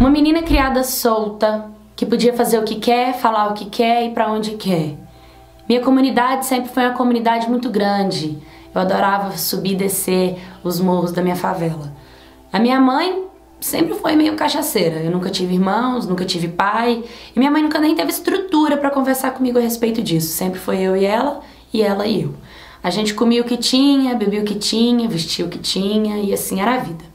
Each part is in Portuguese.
Uma menina criada solta, que podia fazer o que quer, falar o que quer e ir pra onde quer. Minha comunidade sempre foi uma comunidade muito grande. Eu adorava subir e descer os morros da minha favela. A minha mãe sempre foi meio cachaceira. Eu nunca tive irmãos, nunca tive pai. E minha mãe nunca nem teve estrutura pra conversar comigo a respeito disso. Sempre foi eu e ela, e ela e eu. A gente comia o que tinha, bebia o que tinha, vestia o que tinha, e assim era a vida.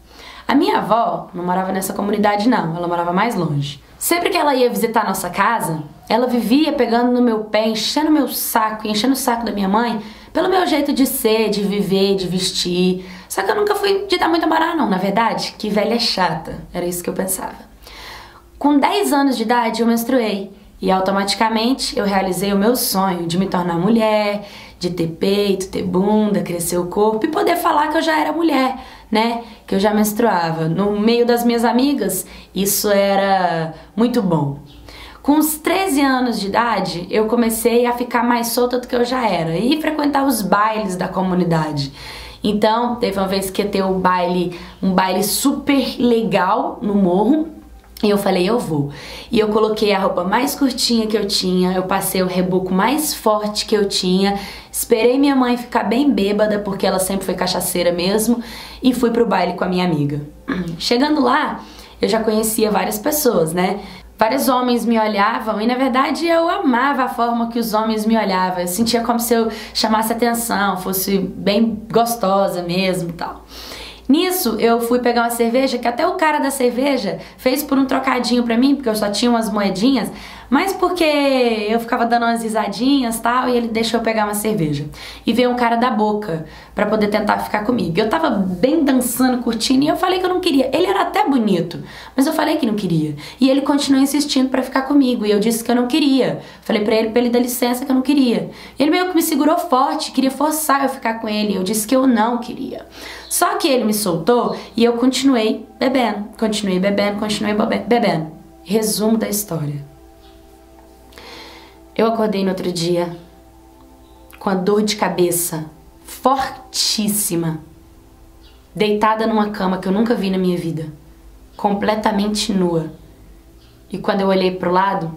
A minha avó não morava nessa comunidade não, ela morava mais longe. Sempre que ela ia visitar a nossa casa, ela vivia pegando no meu pé, enchendo meu saco e enchendo o saco da minha mãe pelo meu jeito de ser, de viver, de vestir. Só que eu nunca fui de dar muito barato não, na verdade, que velha chata, era isso que eu pensava. Com 10 anos de idade eu menstruei e automaticamente eu realizei o meu sonho de me tornar mulher, de ter peito, ter bunda, crescer o corpo e poder falar que eu já era mulher, né? Que eu já menstruava. No meio das minhas amigas, isso era muito bom. Com os 13 anos de idade, eu comecei a ficar mais solta do que eu já era e frequentar os bailes da comunidade. Então, teve uma vez que ia ter um baile super legal no morro. E eu falei, eu vou. E eu coloquei a roupa mais curtinha que eu tinha, eu passei o reboco mais forte que eu tinha, esperei minha mãe ficar bem bêbada, porque ela sempre foi cachaceira mesmo, e fui pro baile com a minha amiga. Chegando lá, eu já conhecia várias pessoas, né? Vários homens me olhavam e, na verdade, eu amava a forma que os homens me olhavam. Eu sentia como se eu chamasse atenção, fosse bem gostosa mesmo e tal. Nisso, eu fui pegar uma cerveja, que até o cara da cerveja fez por um trocadinho pra mim, porque eu só tinha umas moedinhas, mas porque eu ficava dando umas risadinhas e tal, e ele deixou eu pegar uma cerveja. E veio um cara da boca, pra poder tentar ficar comigo. Eu tava bem dançando, curtindo, e eu falei que eu não queria. Ele era até bonito, mas eu falei que não queria. E ele continuou insistindo pra ficar comigo, e eu disse que eu não queria. Falei pra ele dar licença que eu não queria. Ele meio que me segurou forte, queria forçar eu ficar com ele, e eu disse que eu não queria. Só que ele me soltou e eu continuei bebendo, continuei bebendo. Resumo da história. Eu acordei no outro dia com a dor de cabeça fortíssima, deitada numa cama que eu nunca vi na minha vida, completamente nua. E quando eu olhei pro lado,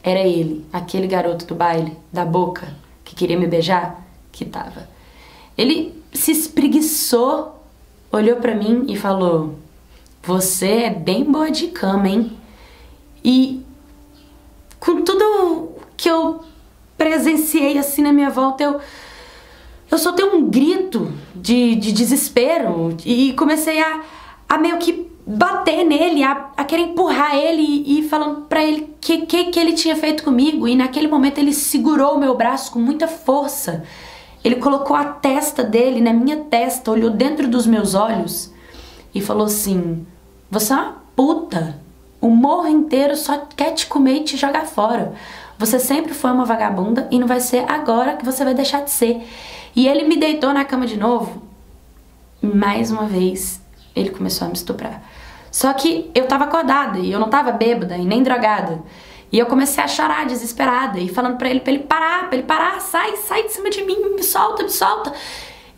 era ele, aquele garoto do baile, da boca, que queria me beijar, que tava. Ele se espreguiçou, olhou pra mim e falou, você é bem boa de cama, hein? E com tudo que eu presenciei assim na minha volta, eu soltei um grito de desespero e comecei a meio que bater nele, a querer empurrar ele e falando pra ele que ele tinha feito comigo. E naquele momento ele segurou o meu braço com muita força. Ele colocou a testa dele na minha testa, olhou dentro dos meus olhos e falou assim, você é uma puta, o morro inteiro só quer te comer e te jogar fora. Você sempre foi uma vagabunda e não vai ser agora que você vai deixar de ser. E ele me deitou na cama de novo e mais uma vez ele começou a me estuprar. Só que eu tava acordada e eu não tava bêbada e nem drogada. E eu comecei a chorar desesperada e falando pra ele parar, sai de cima de mim, me solta.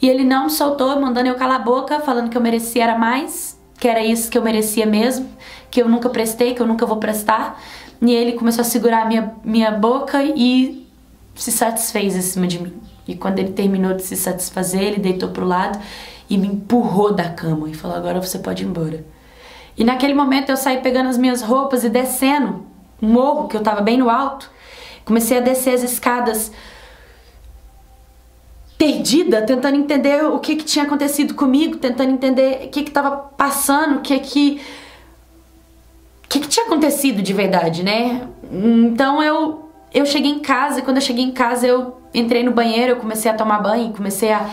E ele não me soltou, mandando eu calar a boca, falando que eu merecia era mais, que era isso que eu merecia mesmo, que eu nunca prestei, que eu nunca vou prestar. E ele começou a segurar a minha boca e se satisfez em cima de mim. E quando ele terminou de se satisfazer, ele deitou pro lado e me empurrou da cama e falou, agora você pode ir embora. E naquele momento eu saí pegando as minhas roupas e descendo um morro, que eu tava bem no alto, comecei a descer as escadas perdida, tentando entender o que tinha acontecido comigo, tentando entender o que tava passando, o que tinha acontecido de verdade, né? Então eu cheguei em casa, e quando eu cheguei em casa eu entrei no banheiro, eu comecei a tomar banho, comecei a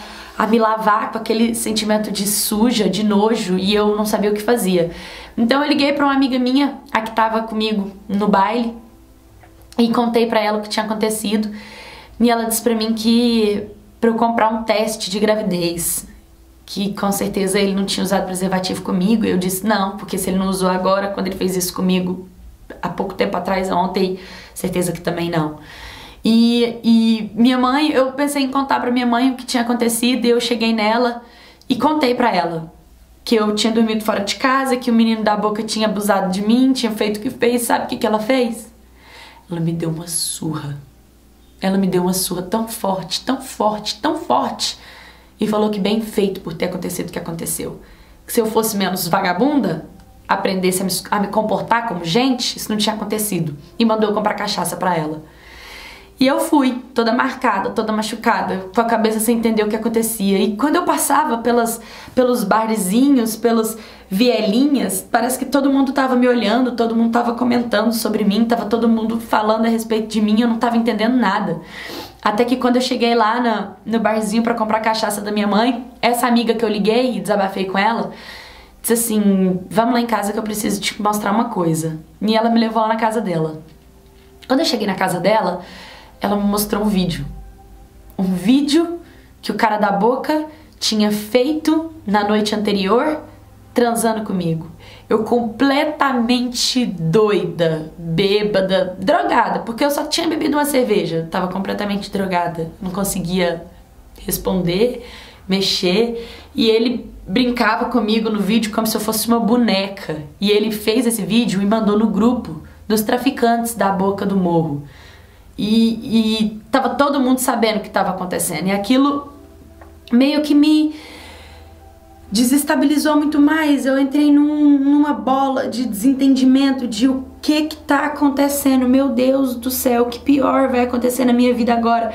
me lavar com aquele sentimento de suja, de nojo, e eu não sabia o que fazia. Então eu liguei pra uma amiga minha, a que tava comigo no baile, e contei pra ela o que tinha acontecido, e ela disse pra mim que pra eu comprar um teste de gravidez, que com certeza ele não tinha usado preservativo comigo, e eu disse não, porque se ele não usou agora, quando ele fez isso comigo há pouco tempo atrás, ontem, certeza que também não. E minha mãe, eu pensei em contar pra minha mãe o que tinha acontecido, e eu cheguei nela e contei pra ela que eu tinha dormido fora de casa, que o menino da boca tinha abusado de mim, tinha feito o que fez. Sabe o que ela fez? Ela me deu uma surra. Ela me deu uma surra tão forte, tão forte, tão forte. E falou que bem feito por ter acontecido o que aconteceu. Que se eu fosse menos vagabunda, aprendesse a me comportar como gente, isso não tinha acontecido. E mandou eu comprar cachaça pra ela. E eu fui, toda marcada, toda machucada, com a cabeça sem entender o que acontecia. E quando eu passava pelos barzinhos, pelas vielinhas, parece que todo mundo tava me olhando, todo mundo tava comentando sobre mim, tava todo mundo falando a respeito de mim, eu não tava entendendo nada. Até que quando eu cheguei lá no barzinho pra comprar cachaça da minha mãe, essa amiga que eu liguei e desabafei com ela, disse assim, vamos lá em casa que eu preciso te mostrar uma coisa. E ela me levou lá na casa dela. Quando eu cheguei na casa dela, ela me mostrou um vídeo. Um vídeo que o cara da boca tinha feito na noite anterior, transando comigo. Eu completamente doida, bêbada, drogada, porque eu só tinha bebido uma cerveja. Tava completamente drogada, não conseguia responder, mexer. E ele brincava comigo no vídeo como se eu fosse uma boneca. E ele fez esse vídeo e mandou no grupo dos traficantes da Boca do Morro. E tava todo mundo sabendo o que tava acontecendo. E aquilo meio que me desestabilizou muito mais. Eu entrei numa bola de desentendimento de o que tá acontecendo. Meu Deus do céu, que pior vai acontecer na minha vida agora.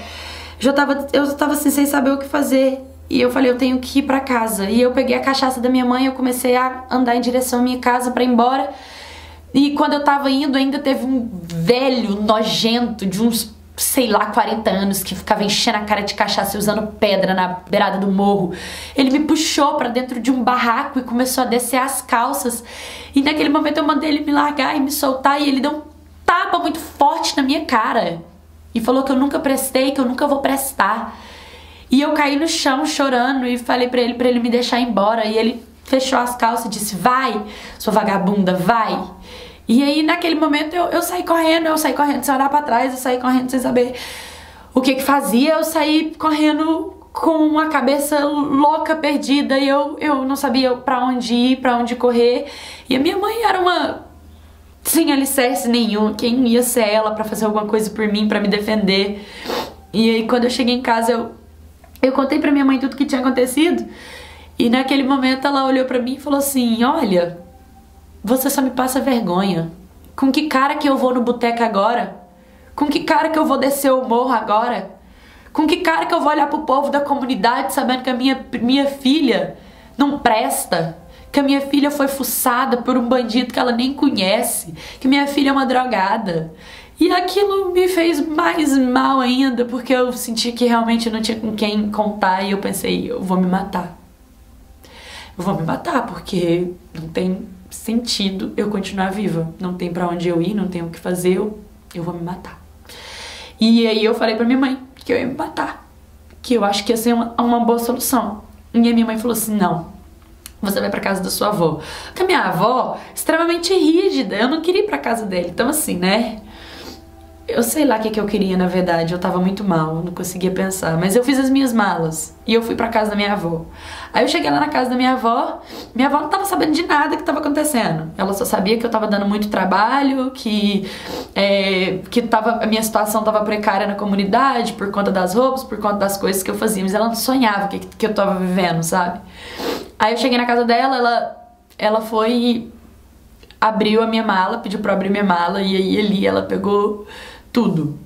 Eu tava assim, sem saber o que fazer. E eu falei, eu tenho que ir pra casa. E eu peguei a cachaça da minha mãe, eu comecei a andar em direção à minha casa pra ir embora. E quando eu tava indo, ainda teve um velho nojento de uns, sei lá, 40 anos que ficava enchendo a cara de cachaça e usando pedra na beirada do morro. Ele me puxou pra dentro de um barraco e começou a descer as calças. E naquele momento eu mandei ele me largar e me soltar e ele deu um tapa muito forte na minha cara. E falou que eu nunca prestei, que eu nunca vou prestar. E eu caí no chão chorando e falei pra ele me deixar embora. E ele fechou as calças e disse, vai, sua vagabunda, vai. E aí naquele momento eu saí correndo, sem olhar pra trás, eu saí correndo sem saber o que fazia, eu saí correndo com a cabeça louca, perdida, e eu não sabia pra onde ir, pra onde correr. E a minha mãe era uma sem alicerce nenhum, quem ia ser ela pra fazer alguma coisa por mim, pra me defender. E aí quando eu cheguei em casa eu contei pra minha mãe tudo que tinha acontecido. E naquele momento ela olhou pra mim e falou assim, olha, você só me passa vergonha. Com que cara que eu vou no boteco agora? Com que cara que eu vou descer o morro agora? Com que cara que eu vou olhar pro povo da comunidade sabendo que a minha filha não presta? Que a minha filha foi fuçada por um bandido que ela nem conhece? Que minha filha é uma drogada? E aquilo me fez mais mal ainda, porque eu senti que realmente não tinha com quem contar e eu pensei, eu vou me matar. Eu vou me matar, porque não tem sentido eu continuar viva. Não tem pra onde eu ir, não tem o que fazer, eu vou me matar. E aí eu falei pra minha mãe que eu ia me matar, que eu acho que ia ser uma boa solução. E a minha mãe falou assim, não, você vai pra casa da sua avó. Porque a minha avó, extremamente rígida, eu não queria ir pra casa dele, então assim, né? Eu sei lá o que eu queria, na verdade, eu tava muito mal, não conseguia pensar. Mas eu fiz as minhas malas e eu fui pra casa da minha avó. Aí eu cheguei lá na casa da minha avó não tava sabendo de nada que tava acontecendo. Ela só sabia que eu tava dando muito trabalho, que a minha situação tava precária na comunidade, por conta das roupas, por conta das coisas que eu fazia. Mas ela não sonhava que eu tava vivendo, sabe? Aí eu cheguei na casa dela, ela foi e abriu a minha mala, pediu pra abrir minha mala. E aí ali ela pegou tudo.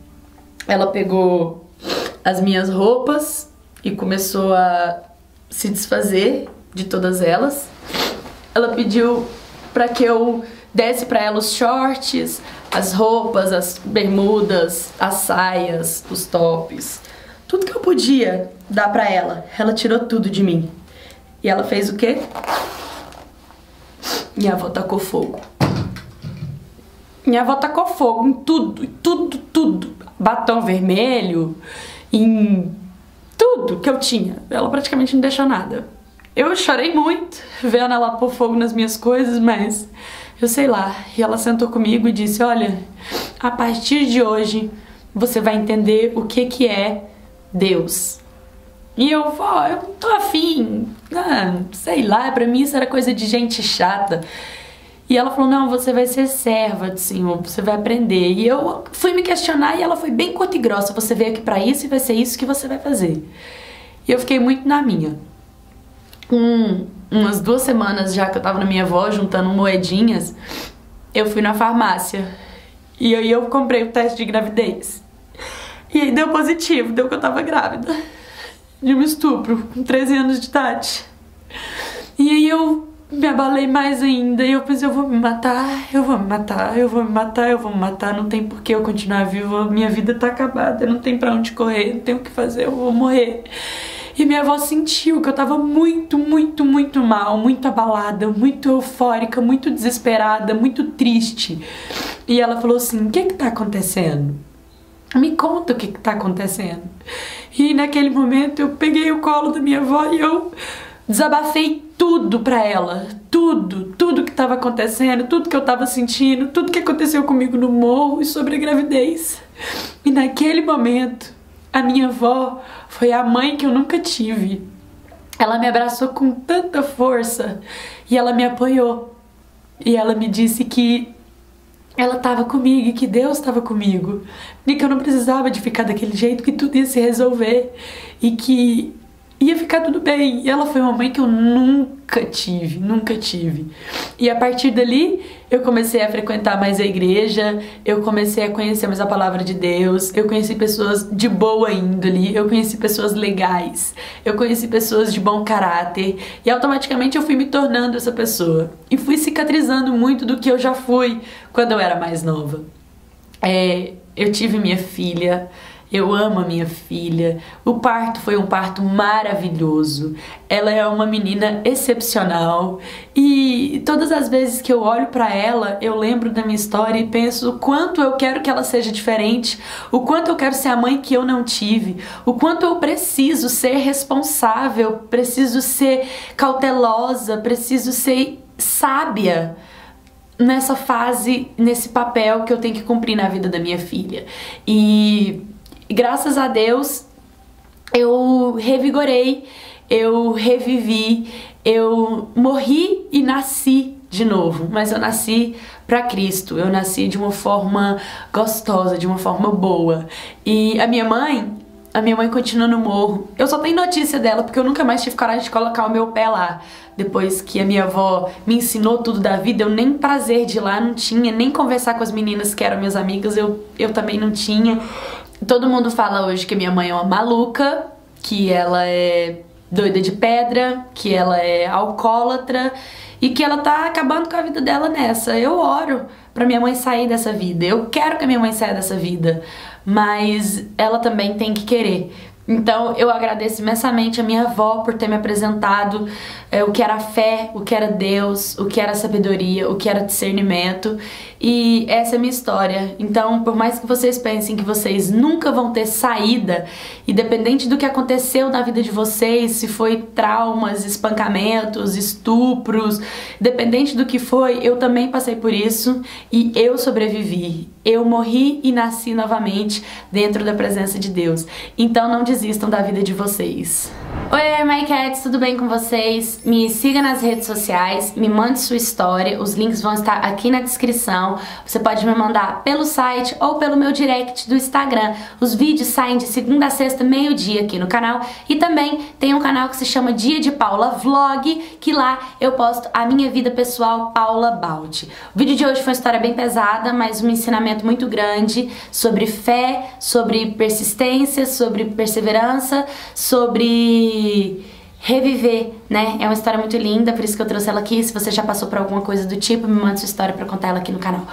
Ela pegou as minhas roupas e começou a se desfazer de todas elas. Ela pediu pra que eu desse pra ela os shorts, as roupas, as bermudas, as saias, os tops, tudo que eu podia dar pra ela. Ela tirou tudo de mim. E ela fez o quê? Minha avó tacou fogo. Minha avó tacou fogo em tudo, tudo. Batom vermelho, em tudo que eu tinha. Ela praticamente não deixou nada. Eu chorei muito vendo ela pôr fogo nas minhas coisas, mas eu sei lá. E ela sentou comigo e disse, olha, a partir de hoje você vai entender o que é Deus. E eu, ó, eu não tô afim, ah, sei lá, pra mim isso era coisa de gente chata. E ela falou, não, você vai ser serva do Senhor, você vai aprender. E eu fui me questionar e ela foi bem curta e grossa, você veio aqui pra isso e vai ser isso que você vai fazer. E eu fiquei muito na minha. Umas 2 semanas já que eu tava na minha avó juntando moedinhas, eu fui na farmácia. E aí eu comprei o teste de gravidez. E aí deu positivo, deu que eu tava grávida. De um estupro, com 13 anos de idade. E aí eu me abalei mais ainda e eu pensei, eu vou me matar, eu vou me matar, eu vou me matar, eu vou me matar, não tem por que eu continuar viva, minha vida tá acabada, não tem pra onde correr, não tem o que fazer, eu vou morrer. E minha avó sentiu que eu tava muito, muito, muito mal, muito abalada, muito eufórica, muito desesperada, muito triste. E ela falou assim, o que que tá acontecendo? Me conta o que que tá acontecendo. E naquele momento eu peguei o colo da minha avó e eu desabafei tudo pra ela, tudo que tava acontecendo, tudo que eu tava sentindo, tudo que aconteceu comigo no morro e sobre a gravidez. E naquele momento, a minha avó foi a mãe que eu nunca tive. Ela me abraçou com tanta força e ela me apoiou. E ela me disse que ela tava comigo e que Deus tava comigo. E que eu não precisava de ficar daquele jeito, que tudo ia se resolver e que ia ficar tudo bem. E ela foi uma mãe que eu nunca tive. E a partir dali, eu comecei a frequentar mais a igreja, eu comecei a conhecer mais a palavra de Deus, eu conheci pessoas de boa índole, eu conheci pessoas legais, eu conheci pessoas de bom caráter, e automaticamente eu fui me tornando essa pessoa. E fui cicatrizando muito do que eu já fui quando eu era mais nova. Eu tive minha filha, eu amo a minha filha, o parto foi um parto maravilhoso, ela é uma menina excepcional e todas as vezes que eu olho pra ela, eu lembro da minha história e penso o quanto eu quero que ela seja diferente, o quanto eu quero ser a mãe que eu não tive, o quanto eu preciso ser responsável, preciso ser cautelosa, preciso ser sábia nessa fase, nesse papel que eu tenho que cumprir na vida da minha filha. E graças a Deus, eu revigorei, eu revivi, eu morri e nasci de novo. Mas eu nasci pra Cristo, eu nasci de uma forma gostosa, de uma forma boa. E a minha mãe continua no morro. Eu só tenho notícia dela, porque eu nunca mais tive coragem de colocar o meu pé lá. Depois que a minha avó me ensinou tudo da vida, eu nem prazer de ir lá não tinha, nem conversar com as meninas que eram minhas amigas, eu também não tinha. Todo mundo fala hoje que minha mãe é uma maluca, que ela é doida de pedra, que ela é alcoólatra e que ela tá acabando com a vida dela nessa. Eu oro pra minha mãe sair dessa vida, eu quero que a minha mãe saia dessa vida, mas ela também tem que querer. Então eu agradeço imensamente a minha avó por ter me apresentado o que era a fé, o que era Deus, o que era a sabedoria, o que era discernimento. E essa é a minha história. Então, por mais que vocês pensem que vocês nunca vão ter saída, independente do que aconteceu na vida de vocês, se foi traumas, espancamentos, estupros, independente do que foi, eu também passei por isso e eu sobrevivi. Eu morri e nasci novamente dentro da presença de Deus. Então não desistam da vida de vocês. Oi, my cats, tudo bem com vocês? Me siga nas redes sociais, me mande sua história, os links vão estar aqui na descrição. Você pode me mandar pelo site ou pelo meu direct do Instagram. Os vídeos saem de segunda a sexta, meio-dia aqui no canal. E também tem um canal que se chama Dia de Paula Vlog, que lá eu posto a minha vida pessoal, Paula Baldi. O vídeo de hoje foi uma história bem pesada, mas um ensinamento muito grande sobre fé, sobre persistência, sobre perseverança, sobre reviver, né? É uma história muito linda, por isso que eu trouxe ela aqui. Se você já passou por alguma coisa do tipo, me manda sua história pra contar ela aqui no canal.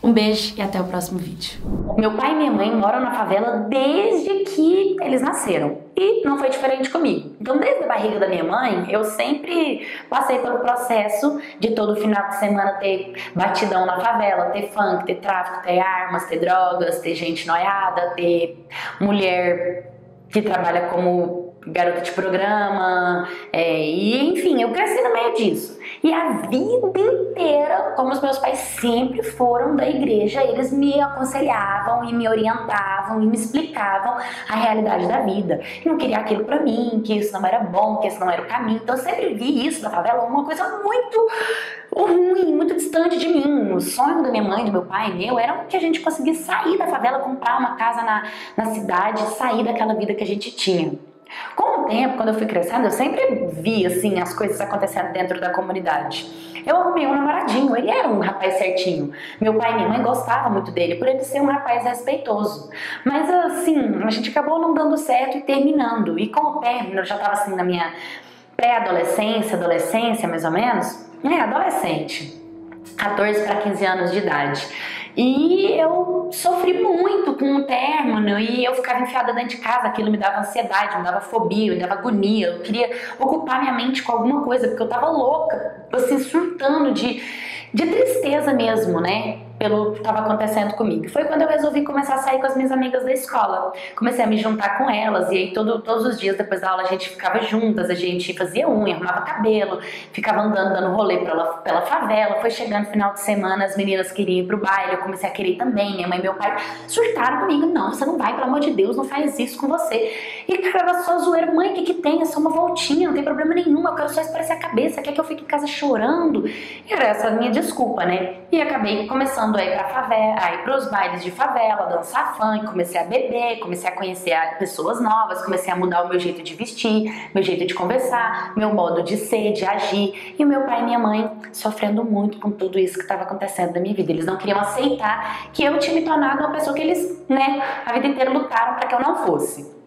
Um beijo e até o próximo vídeo. Meu pai e minha mãe moram na favela desde que eles nasceram. E não foi diferente comigo. Então, desde a barriga da minha mãe, eu sempre passei pelo processo de todo final de semana ter batidão na favela, ter funk, ter tráfico, ter armas, ter drogas, ter gente noiada, ter mulher que trabalha como garota de programa, e enfim, eu cresci no meio disso. E a vida inteira, como os meus pais sempre foram da igreja, eles me aconselhavam e me orientavam e me explicavam a realidade da vida. Que não queria aquilo pra mim, que isso não era bom, que isso não era o caminho. Então eu sempre vi isso da favela, uma coisa muito ruim, muito distante de mim. O sonho da minha mãe, do meu pai e meu era que a gente conseguisse sair da favela, comprar uma casa na cidade, sair daquela vida que a gente tinha. Com o tempo, quando eu fui crescendo, eu sempre vi assim, as coisas acontecendo dentro da comunidade. Eu arrumei um namoradinho, ele era um rapaz certinho. Meu pai e minha mãe gostavam muito dele, por ele ser um rapaz respeitoso. Mas assim, a gente acabou não dando certo e terminando. E com o término, eu já estava assim na minha pré-adolescência, adolescência mais ou menos. É, adolescente, 14 para 15 anos de idade. E eu sofri muito com o término e eu ficava enfiada dentro de casa, aquilo me dava ansiedade, me dava fobia, me dava agonia, eu queria ocupar minha mente com alguma coisa, porque eu tava louca, assim, surtando de tristeza mesmo, né? Pelo que estava acontecendo comigo. Foi quando eu resolvi começar a sair com as minhas amigas da escola. Comecei a me juntar com elas e aí todos os dias depois da aula a gente ficava juntas, a gente fazia unha, arrumava cabelo, ficava andando, dando rolê pela favela. Foi chegando final de semana, as meninas queriam ir pro baile, eu comecei a querer também. Minha mãe e meu pai surtaram comigo. Não, você não vai, pelo amor de Deus, não faz isso com você. E cara, era só zoeira. Mãe, o que que tem? É só uma voltinha, não tem problema nenhum, eu quero só espairecer a cabeça, quer que eu fique em casa chorando? E era essa a minha desculpa, né? E acabei começando a ir pra favela, a ir pros bailes de favela, dançar funk, comecei a beber, comecei a conhecer pessoas novas, comecei a mudar o meu jeito de vestir, meu jeito de conversar, meu modo de ser, de agir. E meu pai e minha mãe sofrendo muito com tudo isso que estava acontecendo na minha vida. Eles não queriam aceitar que eu tinha me tornado uma pessoa que eles, né, a vida inteira lutaram para que eu não fosse.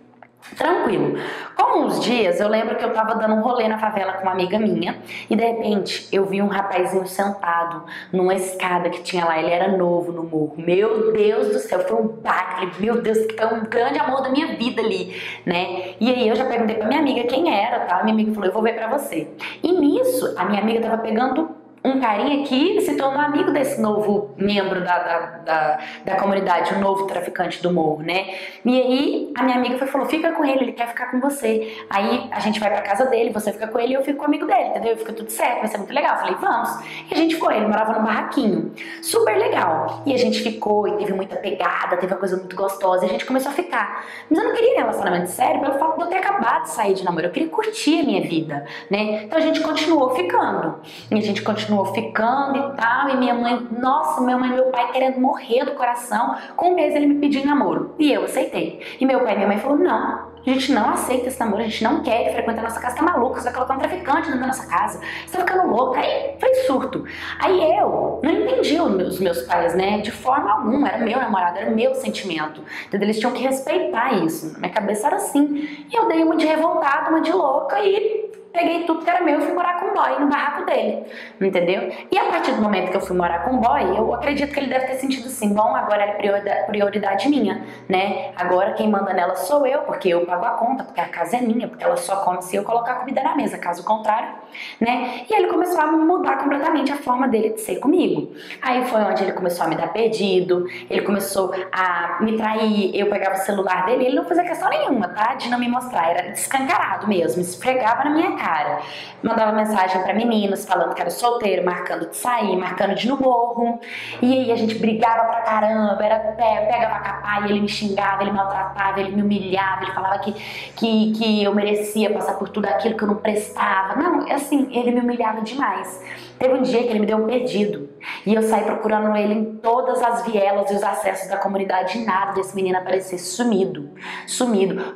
Tranquilo. Com uns dias, eu lembro que eu tava dando um rolê na favela com uma amiga minha e de repente eu vi um rapazinho sentado numa escada que tinha lá, ele era novo no morro. Meu Deus do céu, foi um baque, meu Deus, que foi um grande amor da minha vida ali, né? E aí eu já perguntei pra minha amiga quem era, tá? Minha amiga falou, eu vou ver pra você. E nisso, a minha amiga tava pegando um carinha que se tornou amigo desse novo membro da comunidade, o novo traficante do morro, né? E aí a minha amiga falou, fica com ele, ele quer ficar com você. Aí a gente vai pra casa dele, você fica com ele e eu fico com o amigo dele, entendeu? Fica tudo certo, vai ser muito legal. Eu falei, vamos. E a gente foi, ele morava num barraquinho. Super legal. E a gente ficou e teve muita pegada, teve uma coisa muito gostosa e a gente começou a ficar. Mas eu não queria relacionamento sério pelo fato de eu ter acabado de sair de namoro. Eu queria curtir a minha vida, né? Então a gente continuou ficando. E a gente continuou ficando e tal, e minha mãe, nossa, minha mãe e meu pai querendo morrer do coração, com um mês ele me pediu namoro, e eu aceitei. E meu pai e minha mãe falaram, não, a gente não aceita esse namoro, a gente não quer, ele frequenta a nossa casa, tá maluco, você vai colocar um traficante dentro da nossa casa, você tá ficando louca. Aí foi surto. Aí eu não entendi os meus pais, né, de forma alguma, era meu namorado, era meu sentimento, entendeu? Eles tinham que respeitar isso, na minha cabeça era assim. E eu dei uma de revoltada, uma de louca e peguei tudo que era meu e fui morar com o boy no barraco dele, entendeu? E a partir do momento que eu fui morar com o boy, eu acredito que ele deve ter sentido assim, bom, agora é prioridade minha, né? Agora quem manda nela sou eu, porque eu pago a conta, porque a casa é minha, porque ela só come se eu colocar comida na mesa, caso contrário, né? E ele começou a mudar completamente a forma dele de ser comigo. Aí foi onde ele começou a me dar pedido, ele começou a me trair, eu pegava o celular dele, ele não fazia questão nenhuma, tá? De não me mostrar, era descancarado mesmo, esfregava na minha cara. Mandava mensagem pra meninos falando que era solteiro, marcando de sair, marcando de ir no morro. E aí a gente brigava pra caramba, era pega pra capar, e ele me xingava, ele me maltratava, ele me humilhava, ele falava que eu merecia passar por tudo aquilo, que eu não prestava. Não, assim, ele me humilhava demais. Teve um dia que ele me deu um pedido e eu saí procurando ele em todas as vielas e os acessos da comunidade e nada desse menino aparecer, sumido.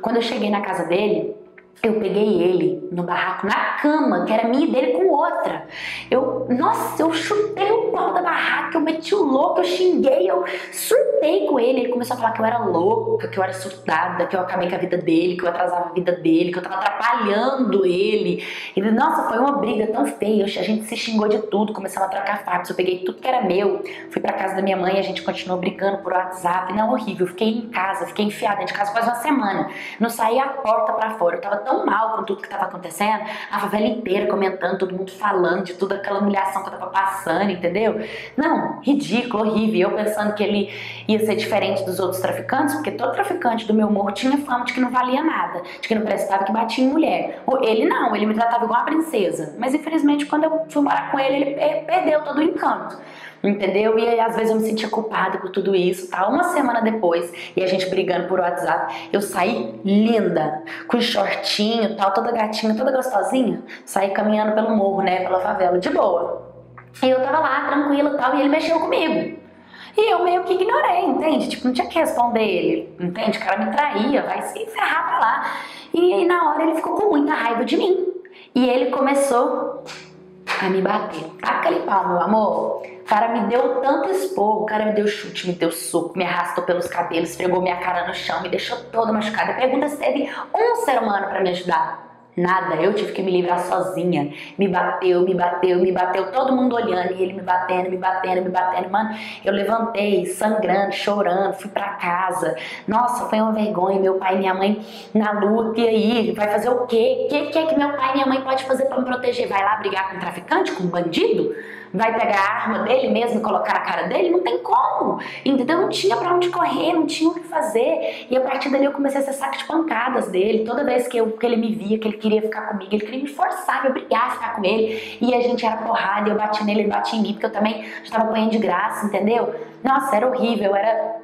Quando eu cheguei na casa dele, eu peguei ele no barraco, na cama, que era minha e dele com outra. Nossa, eu chutei o pau da barraca, eu meti o louco, eu xinguei, eu surtei com ele. Ele começou a falar que eu era louca, que eu era surtada, que eu acabei com a vida dele, que eu atrasava a vida dele, que eu tava atrapalhando ele. Ele, nossa, foi uma briga tão feia, a gente se xingou de tudo, começamos a trocar fax, eu peguei tudo que era meu, fui pra casa da minha mãe, a gente continuou brigando por WhatsApp, não, horrível. Eu fiquei em casa, fiquei enfiada dentro de casa quase uma semana, não saí a porta pra fora, eu tava tão tão mal com tudo que estava acontecendo, a favela inteira comentando, todo mundo falando de toda aquela humilhação que eu estava passando, entendeu? Não, ridículo, horrível. Eu pensando que ele ia ser diferente dos outros traficantes, porque todo traficante do meu morro tinha fama de que não valia nada, de que não prestava, que batia em mulher. Ele não, ele me tratava igual uma princesa. Mas infelizmente quando eu fui morar com ele, ele perdeu todo o encanto. Entendeu? E às vezes eu me sentia culpada por tudo isso, tá? Uma semana depois, e a gente brigando por WhatsApp, eu saí linda, com shortinho, tal, toda gatinha, toda gostosinha, saí caminhando pelo morro, né, pela favela, de boa. E eu tava lá, tranquila, tal, e ele mexeu comigo. E eu meio que ignorei, entende? Tipo, não tinha que responder ele, entende? O cara me traía, vai se ferrar pra lá. E aí, na hora ele ficou com muita raiva de mim. E ele começou a me bater. Taca ali pau, meu amor. O cara me deu tanto esporro, o cara me deu chute, me deu soco, me arrastou pelos cabelos, esfregou minha cara no chão, me deixou toda machucada. Pergunta se teve um ser humano pra me ajudar. Nada, eu tive que me livrar sozinha. Me bateu, me bateu, me bateu, todo mundo olhando e ele me batendo, me batendo, me batendo. Mano, eu levantei sangrando, chorando, fui pra casa. Nossa, foi uma vergonha, meu pai e minha mãe na luta. E aí, vai fazer o quê? O que é que meu pai e minha mãe pode fazer pra me proteger? Vai lá brigar com um traficante, com um bandido? Vai pegar a arma dele mesmo e colocar a cara dele? Não tem como, entendeu? Não tinha pra onde correr, não tinha o que fazer. E a partir dali eu comecei a ser saco de pancadas dele. Toda vez que ele me via, que ele queria ficar comigo, ele queria me forçar, me obrigar a ficar com ele. E a gente era porrada, eu bati nele, ele batia em mim, porque eu também estava apanhando de graça, entendeu? Nossa, era horrível, era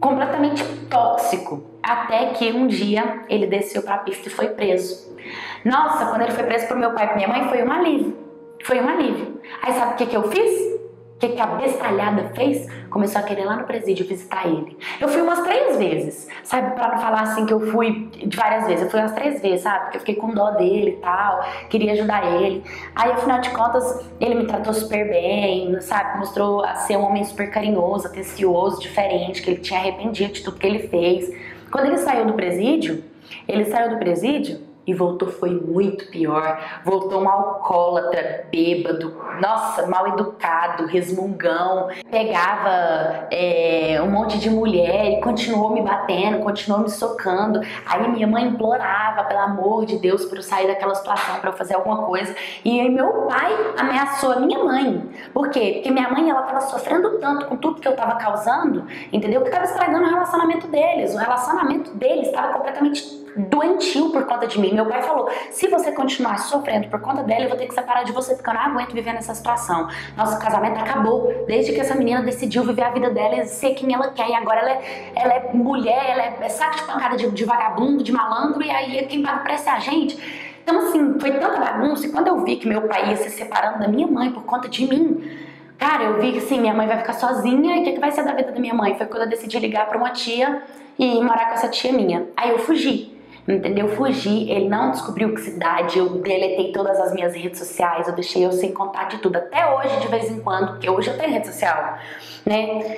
completamente tóxico. Até que um dia ele desceu pra pista e foi preso. Nossa, quando ele foi preso pro meu pai e pra minha mãe, foi um alívio. Foi um alívio. Aí sabe o que eu fiz? O que a bestalhada fez? Começou a querer ir lá no presídio visitar ele. Eu fui umas 3 vezes, sabe? Pra não falar assim que eu fui de várias vezes. Eu fui umas 3 vezes, sabe? Porque eu fiquei com dó dele e tal, queria ajudar ele. Aí, afinal de contas, ele me tratou super bem, sabe? Mostrou a ser um homem super carinhoso, atencioso, diferente, que ele tinha arrependido de tudo que ele fez. Quando ele saiu do presídio e voltou, foi muito pior. Voltou um alcoólatra, bêbado, nossa, mal educado, resmungão. Pegava um monte de mulher e continuou me batendo, continuou me socando. Aí minha mãe implorava, pelo amor de Deus, para eu sair daquela situação, para eu fazer alguma coisa. E aí meu pai ameaçou a minha mãe. Por quê? Porque minha mãe, ela tava sofrendo tanto com tudo que eu tava causando, entendeu? Que tava estragando o relacionamento deles. O relacionamento deles estava completamente doentio por conta de mim. Meu pai falou, se você continuar sofrendo por conta dela, eu vou ter que separar de você, porque eu não aguento viver nessa situação. Nosso casamento acabou, desde que essa menina decidiu viver a vida dela e ser quem ela quer. E agora ela é mulher, ela é saco de pancada de vagabundo, de malandro, e aí quem paga o preço é a gente. Então assim, foi tanta bagunça, e quando eu vi que meu pai ia se separando da minha mãe por conta de mim, cara, eu vi que assim, minha mãe vai ficar sozinha, e o que vai ser da vida da minha mãe? Foi quando eu decidi ligar pra uma tia e morar com essa tia minha. Aí eu fugi. Entendeu? Fugi, ele não descobriu que cidade, eu deletei todas as minhas redes sociais, eu deixei eu sem contato de tudo, até hoje de vez em quando, porque hoje eu tenho rede social, né?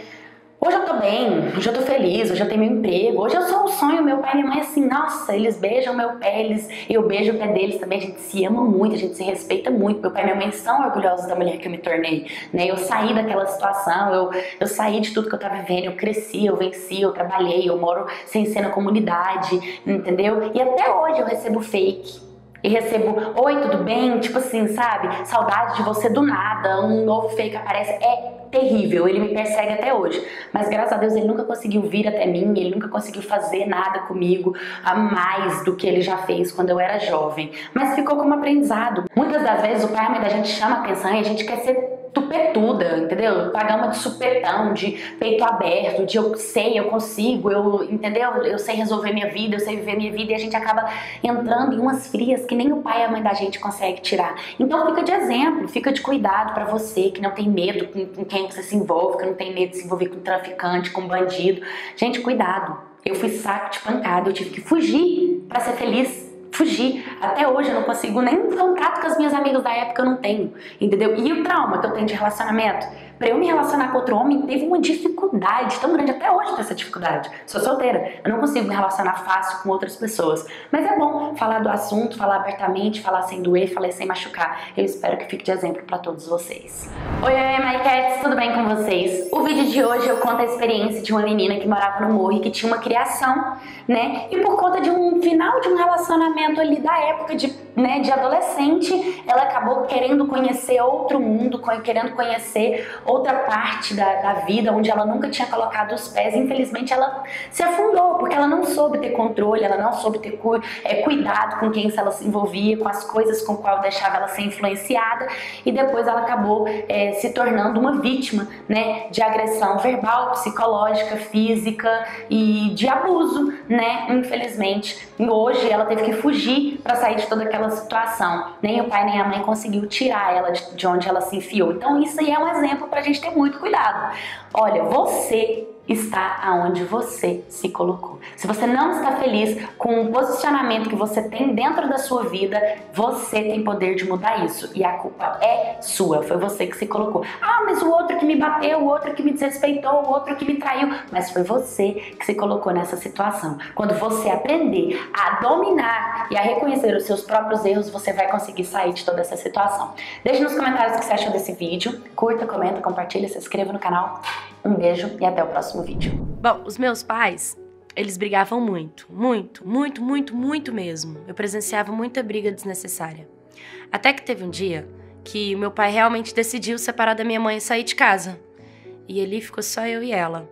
Hoje eu tô bem, hoje eu tô feliz, hoje eu tenho meu emprego, hoje eu sou um sonho, meu pai e minha mãe assim, nossa, eles beijam meu pé, eu beijo o pé deles também, a gente se ama muito, a gente se respeita muito, meu pai e minha mãe são orgulhosos da mulher que eu me tornei, né? Eu saí daquela situação, eu saí de tudo que eu tava vivendo, eu cresci, eu venci, eu trabalhei, eu moro sem ser na comunidade, entendeu? E até hoje eu recebo fake. E recebo, oi, tudo bem? Tipo assim, sabe? Saudade de você do nada, um novo fake aparece, é terrível, ele me persegue até hoje. Mas graças a Deus ele nunca conseguiu vir até mim, ele nunca conseguiu fazer nada comigo a mais do que ele já fez quando eu era jovem. Mas ficou como aprendizado. Muitas das vezes o pai e a mãe da gente chama a atenção e a gente quer ser tupetuda, entendeu? Pagar uma de supetão, de peito aberto, de eu sei, eu consigo, eu, entendeu? Eu sei resolver minha vida, eu sei viver minha vida, e a gente acaba entrando em umas frias que nem o pai e a mãe da gente consegue tirar. Então fica de exemplo, fica de cuidado pra você que não tem medo com quem você se envolve, que não tem medo de se envolver com traficante, com bandido. Gente, cuidado. Eu fui saco de pancada, eu tive que fugir pra ser feliz. Fugi. Até hoje eu não consigo nem contato com as minhas amigas da época, eu não tenho, entendeu? E o trauma que eu tenho de relacionamento para eu me relacionar com outro homem teve uma dificuldade tão grande, até hoje tem essa dificuldade. Sou solteira, eu não consigo me relacionar fácil com outras pessoas. Mas é bom falar do assunto, falar abertamente, falar sem doer, falar sem machucar. Eu espero que fique de exemplo para todos vocês. Oi, MyCats, tudo bem com vocês? O vídeo de hoje eu conto a experiência de uma menina que morava no morro e que tinha uma criação, né? E por conta de um final de um relacionamento ali da época de adolescente, ela acabou querendo conhecer outro mundo, querendo conhecer outra parte da vida onde ela nunca tinha colocado os pés. Infelizmente ela se afundou, porque ela não soube ter controle, ela não soube ter cuidado com quem ela se envolvia, com as coisas com qual deixava ela ser influenciada, e depois ela acabou se tornando uma vítima, né, de agressão verbal, psicológica, física e de abuso, né, infelizmente. E hoje ela teve que fugir para sair de toda aquela situação. Nem o pai nem a mãe conseguiu tirar ela de onde ela se enfiou. Então isso aí é um exemplo pra gente ter muito cuidado. Olha, você está aonde você se colocou. Se você não está feliz com o posicionamento que você tem dentro da sua vida, você tem poder de mudar isso. E a culpa é sua, foi você que se colocou. Ah, mas o outro que me bateu, o outro que me desrespeitou, o outro que me traiu. Mas foi você que se colocou nessa situação. Quando você aprender a dominar e a reconhecer os seus próprios erros, você vai conseguir sair de toda essa situação. Deixe nos comentários o que você achou desse vídeo. Curta, comenta, compartilha, se inscreva no canal. Um beijo e até o próximo vídeo. Bom, os meus pais, eles brigavam muito, muito, muito, muito, muito mesmo. Eu presenciava muita briga desnecessária. Até que teve um dia que o meu pai realmente decidiu separar da minha mãe e sair de casa. E ali ficou só eu e ela.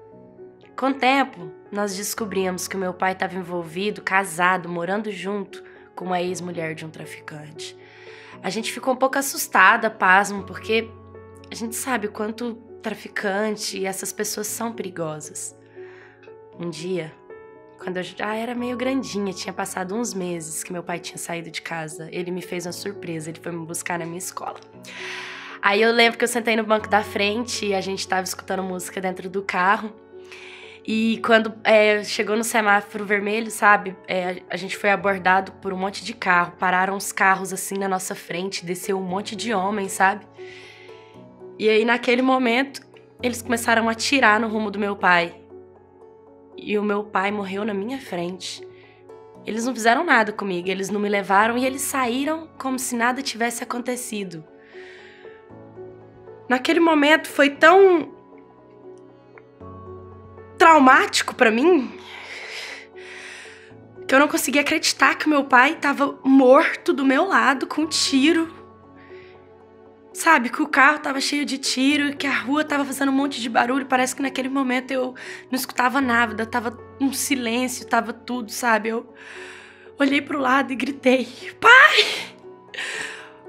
Com o tempo, nós descobrimos que o meu pai estava envolvido, casado, morando junto com uma ex-mulher de um traficante. A gente ficou um pouco assustada, pasmo, porque a gente sabe o quanto traficante e essas pessoas são perigosas. Um dia, quando eu já era meio grandinha, tinha passado uns meses que meu pai tinha saído de casa, ele me fez uma surpresa, ele foi me buscar na minha escola. Aí eu lembro que eu sentei no banco da frente e a gente tava escutando música dentro do carro, e quando chegou no semáforo vermelho, sabe, a gente foi abordado por um monte de carro, pararam os carros assim na nossa frente, desceu um monte de homem, sabe? E aí, naquele momento, eles começaram a atirar no rumo do meu pai. E o meu pai morreu na minha frente. Eles não fizeram nada comigo, eles não me levaram e eles saíram como se nada tivesse acontecido. Naquele momento foi tão traumático pra mim que eu não conseguia acreditar que meu pai estava morto do meu lado com um tiro. Sabe, que o carro tava cheio de tiro, que a rua tava fazendo um monte de barulho. Parece que naquele momento eu não escutava nada, tava um silêncio, tava tudo, sabe? Eu olhei pro lado e gritei: pai!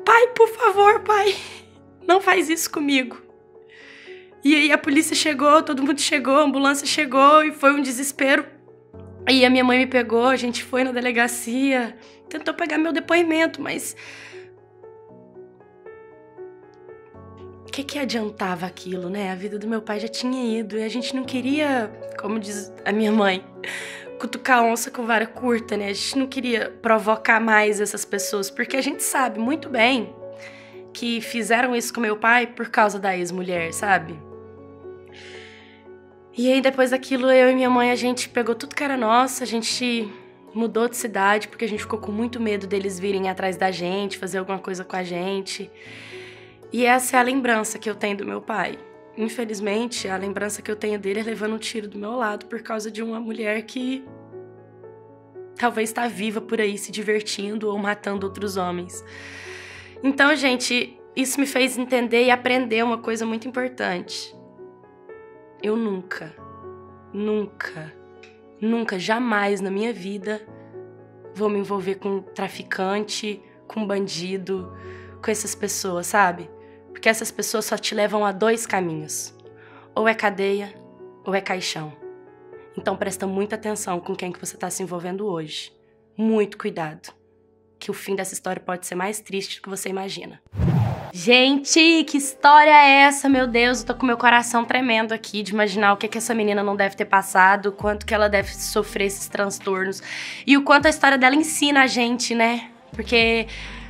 Pai, por favor, pai! Não faz isso comigo! E aí a polícia chegou, todo mundo chegou, a ambulância chegou e foi um desespero. Aí a minha mãe me pegou, a gente foi na delegacia, tentou pegar meu depoimento, mas o que adiantava aquilo, né? A vida do meu pai já tinha ido e a gente não queria, como diz a minha mãe, cutucar onça com vara curta, né? A gente não queria provocar mais essas pessoas, porque a gente sabe muito bem que fizeram isso com meu pai por causa da ex-mulher, sabe? E aí depois daquilo, eu e minha mãe, a gente pegou tudo que era nosso, a gente mudou de cidade porque a gente ficou com muito medo deles virem atrás da gente, fazer alguma coisa com a gente. E essa é a lembrança que eu tenho do meu pai. Infelizmente, a lembrança que eu tenho dele é levando um tiro do meu lado por causa de uma mulher que talvez está viva por aí se divertindo ou matando outros homens. Então, gente, isso me fez entender e aprender uma coisa muito importante. Eu nunca, nunca, nunca, jamais na minha vida vou me envolver com traficante, com bandido, com essas pessoas, sabe? Porque essas pessoas só te levam a dois caminhos. Ou é cadeia, ou é caixão. Então presta muita atenção com quem que você está se envolvendo hoje. Muito cuidado, que o fim dessa história pode ser mais triste do que você imagina. Gente, que história é essa? Meu Deus, eu tô com meu coração tremendo aqui de imaginar o que que essa menina não deve ter passado, o quanto que ela deve sofrer esses transtornos e o quanto a história dela ensina a gente, né? Porque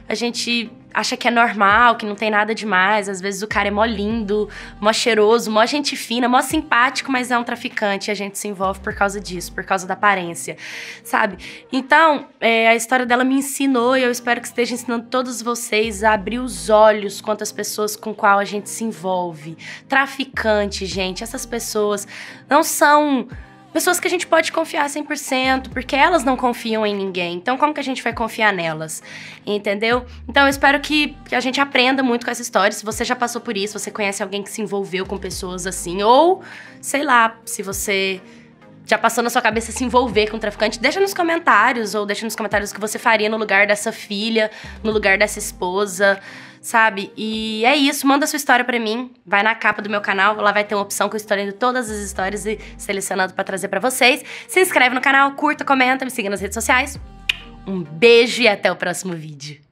a gente acha que é normal, que não tem nada demais. Às vezes o cara é mó lindo, mó cheiroso, mó gente fina, mó simpático, mas é um traficante e a gente se envolve por causa disso, por causa da aparência, sabe? Então, a história dela me ensinou e eu espero que esteja ensinando todos vocês a abrir os olhos quanto às pessoas com qual a gente se envolve. Traficante, gente, essas pessoas não são pessoas que a gente pode confiar 100%, porque elas não confiam em ninguém. Então, como que a gente vai confiar nelas? Entendeu? Então, eu espero que a gente aprenda muito com essa história. Se você já passou por isso, você conhece alguém que se envolveu com pessoas assim, ou, sei lá, se você já passou na sua cabeça se envolver com um traficante, deixa nos comentários, ou deixa nos comentários o que você faria no lugar dessa filha, no lugar dessa esposa, sabe? E é isso, manda sua história pra mim, vai na capa do meu canal, lá vai ter uma opção com a história de todas as histórias e selecionando pra trazer pra vocês. Se inscreve no canal, curta, comenta, me siga nas redes sociais. Um beijo e até o próximo vídeo.